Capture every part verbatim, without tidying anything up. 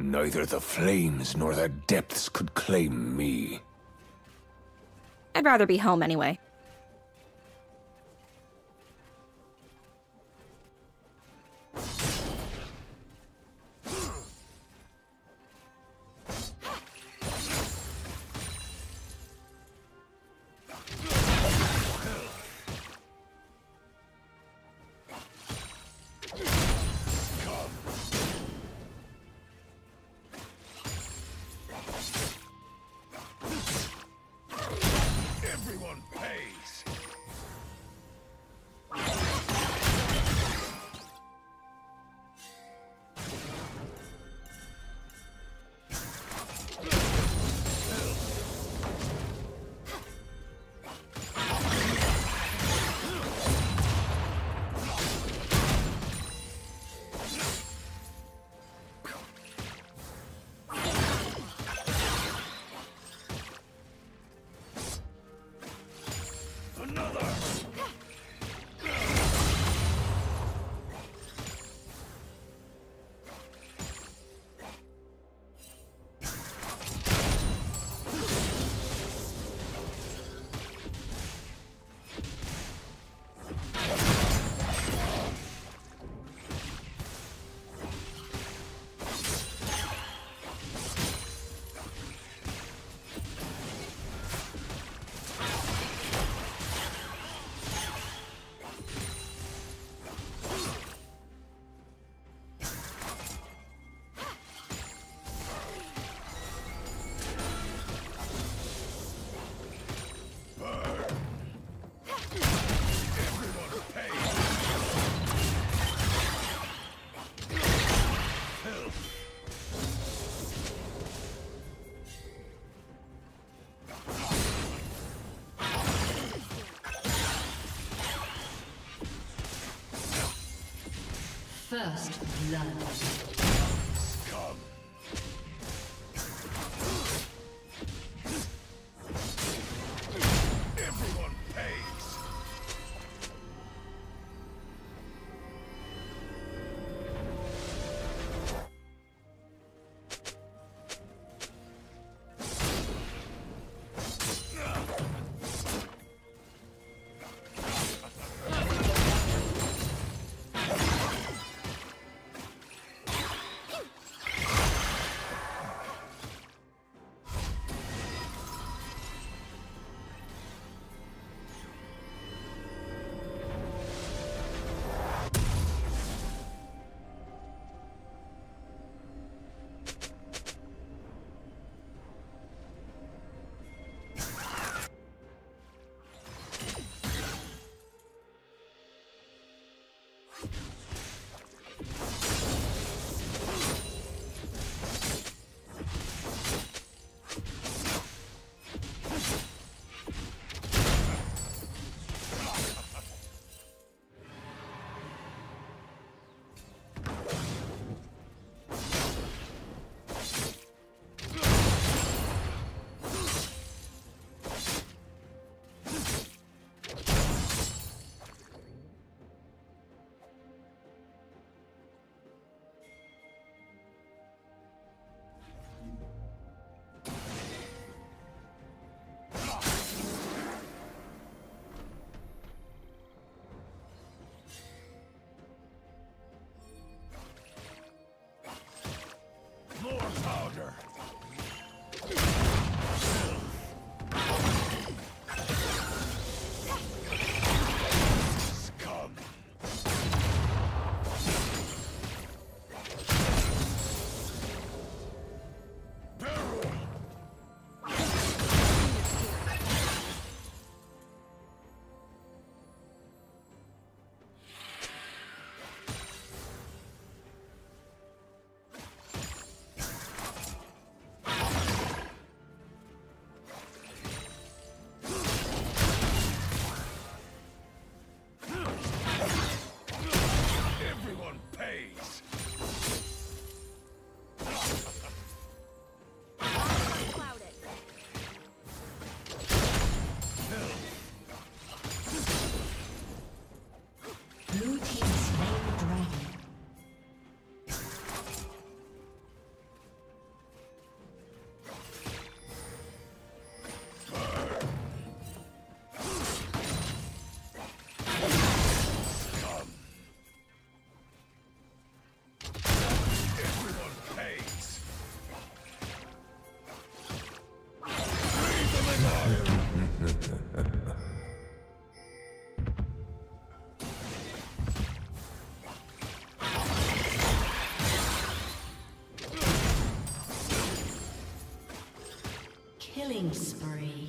Neither the flames nor the depths could claim me. I'd rather be home anyway. First blood. Killing spree.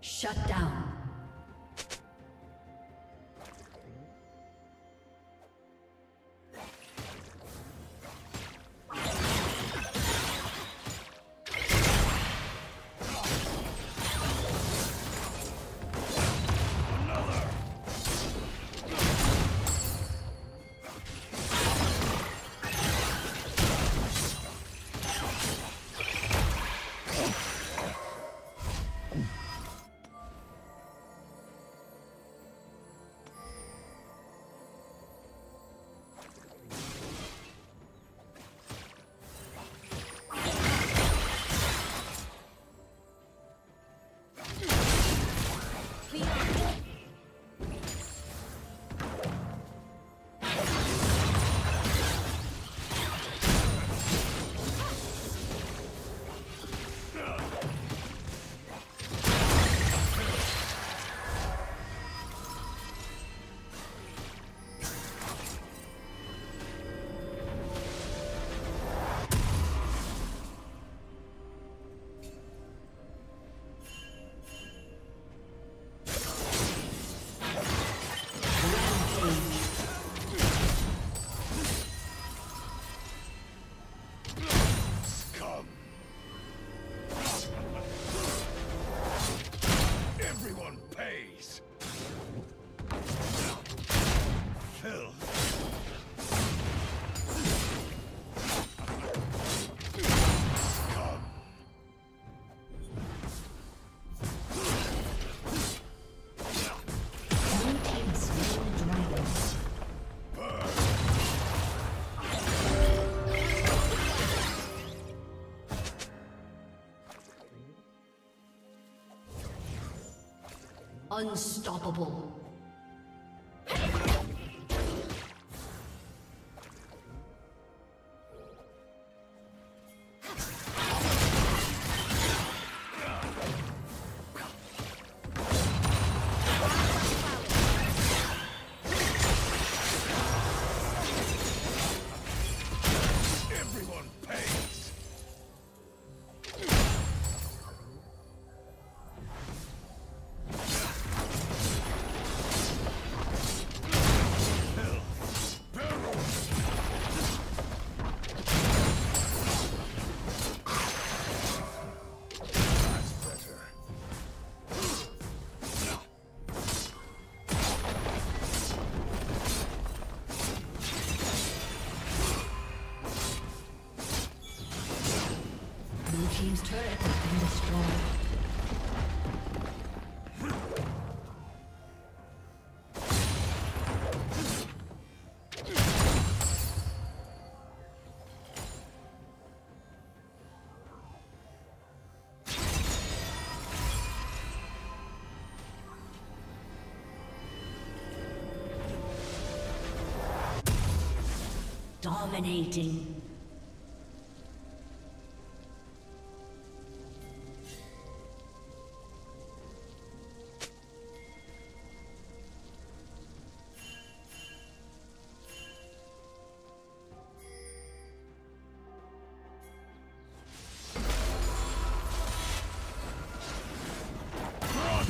Shut down. Unstoppable. Team's turret has been destroyed. Dominating.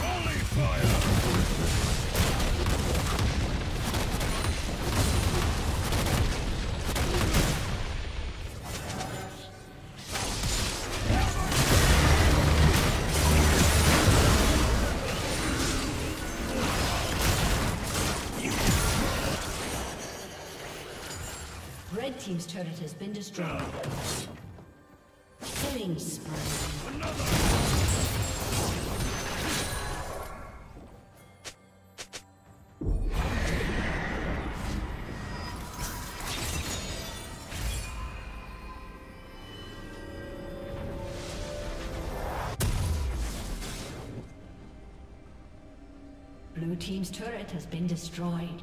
Holy fire! Team's turret has been destroyed. Killing spree. Another. Blue team's turret has been destroyed.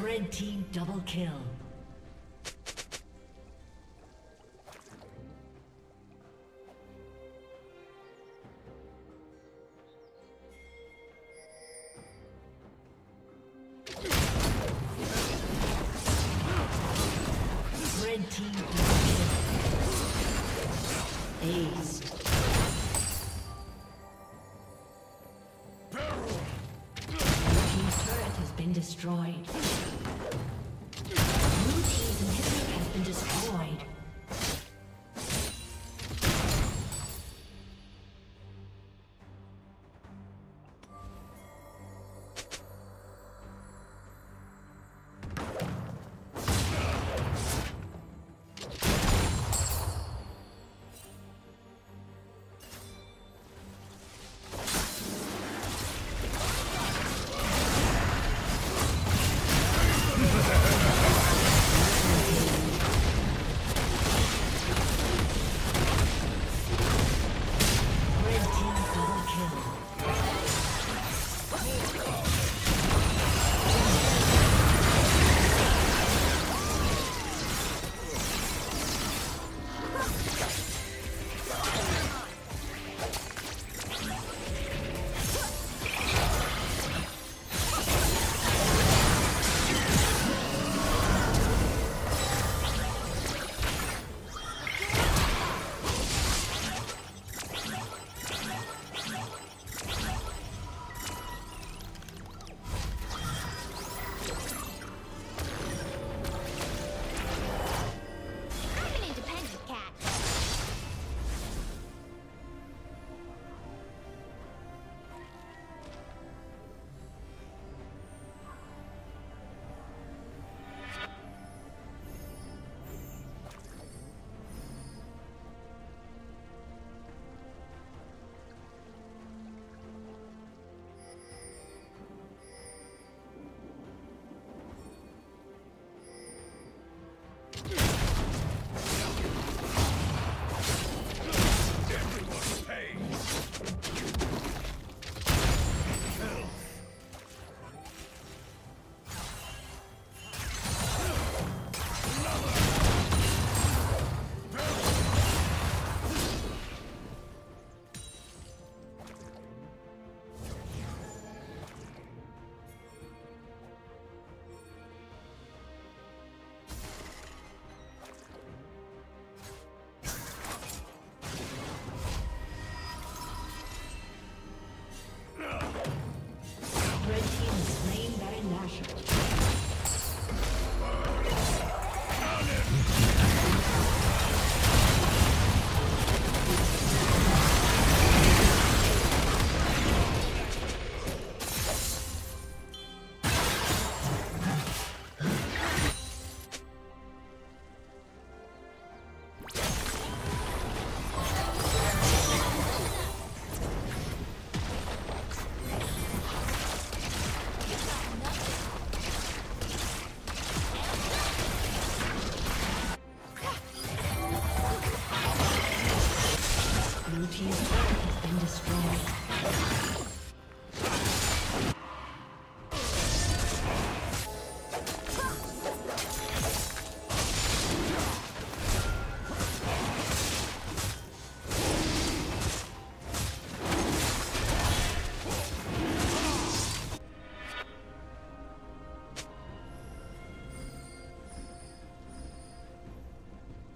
Red team double kill. Red team double kill. Ace. Red team's turret has been destroyed. Destroyed.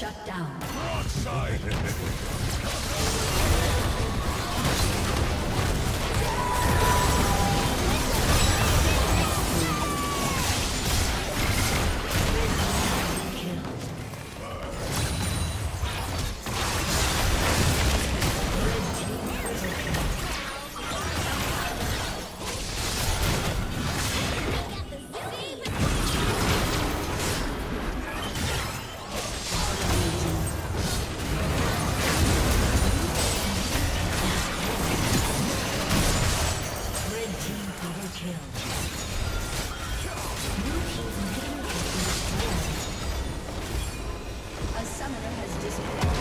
Shut down. Summoner has disappeared.